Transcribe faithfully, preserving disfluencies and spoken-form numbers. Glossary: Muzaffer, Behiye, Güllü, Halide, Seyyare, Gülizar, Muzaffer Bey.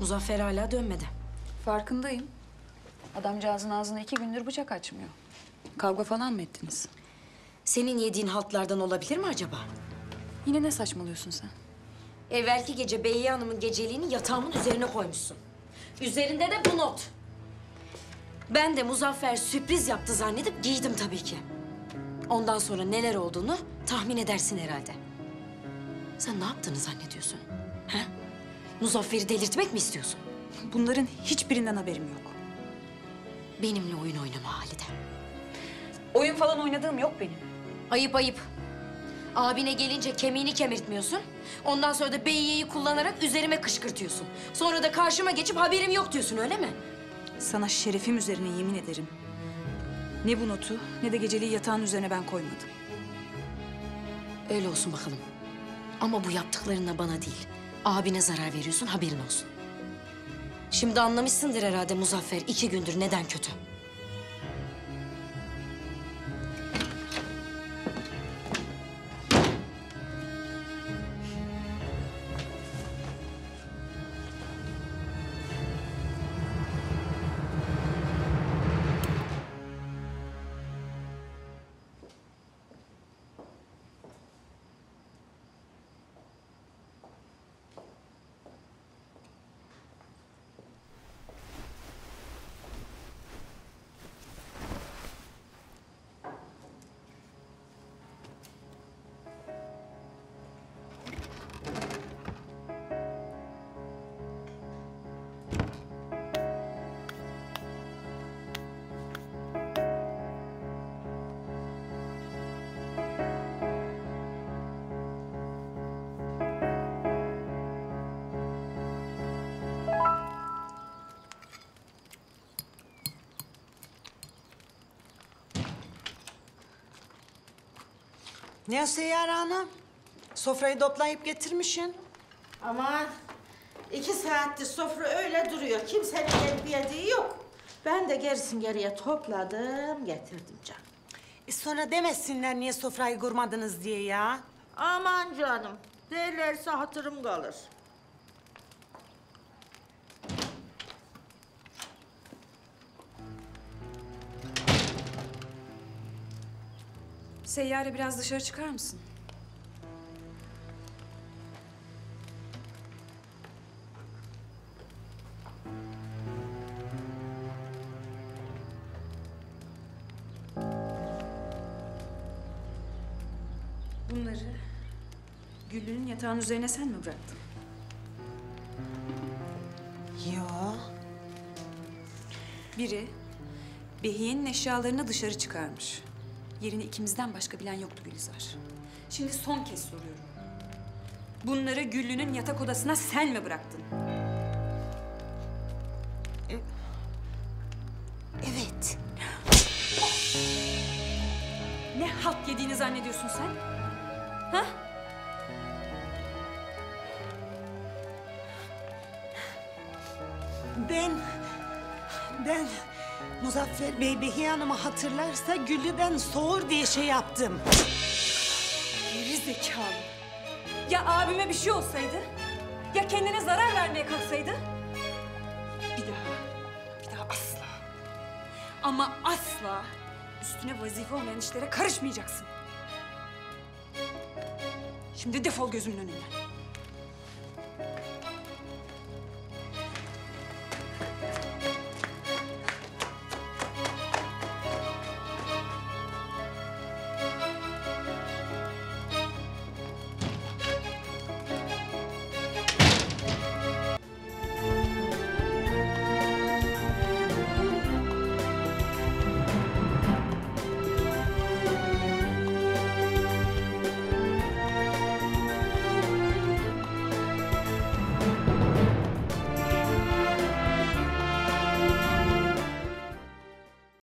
Muzaffer hala dönmedi. Farkındayım. Adamcağızın ağzına iki gündür bıçak açmıyor. Kavga falan mı ettiniz? Senin yediğin haltlardan olabilir mi acaba? Yine ne saçmalıyorsun sen? Evvelki gece Behiye Hanım'ın geceliğini yatağımın üzerine koymuşsun. Üzerinde de bu not. Ben de Muzaffer sürpriz yaptı zannedip giydim tabii ki. Ondan sonra neler olduğunu tahmin edersin herhalde. Sen ne yaptığını zannediyorsun? He? Muzaffer'i delirtmek mi istiyorsun? Bunların hiçbirinden haberim yok. Benimle oyun oynama Halide. Oyun falan oynadığım yok benim. Ayıp ayıp. Abine gelince kemiğini kemirtmiyorsun. Ondan sonra da Behiye'yi kullanarak üzerime kışkırtıyorsun. Sonra da karşıma geçip haberim yok diyorsun, öyle mi? Sana şerefim üzerine yemin ederim. Ne bu notu ne de geceliği yatağın üzerine ben koymadım. Öyle olsun bakalım. Ama bu yaptıklarınla bana değil, abine zarar veriyorsun, haberin olsun. Şimdi anlamışsındır herhalde Muzaffer iki gündür neden kötü. Ne Seyyare Hanım? Sofrayı toplayıp getirmişsin. Aman iki saattir sofra öyle duruyor. Kimsenin gelip yediği yok. Ben de gerisin geriye topladım, getirdim canım. E sonra demesinler niye sofrayı kurmadınız diye ya. Aman canım, derlerse hatırım kalır. Seyyare, biraz dışarı çıkar mısın? Bunları Güllü'nün yatağın üzerine sen mi bıraktın? Yo. Biri Behiye'nin eşyalarını dışarı çıkarmış. Yerini ikimizden başka bilen yoktu Gülizar. Şimdi son kez soruyorum. Bunları Güllü'nün yatak odasına sen mi bıraktın? E evet. Oh! Ne halt yediğini zannediyorsun sen? Ha? Ben... Ben... Muzaffer Bey, Behiye Hanım'ı hatırlarsa Güllü'den soğur diye şey yaptım. Geri zekalı. Ya abime bir şey olsaydı? Ya kendine zarar vermeye kalksaydı? Bir daha, bir daha asla. Ama asla üstüne vazife olmayan işlere karışmayacaksın. Şimdi defol gözümün önünden.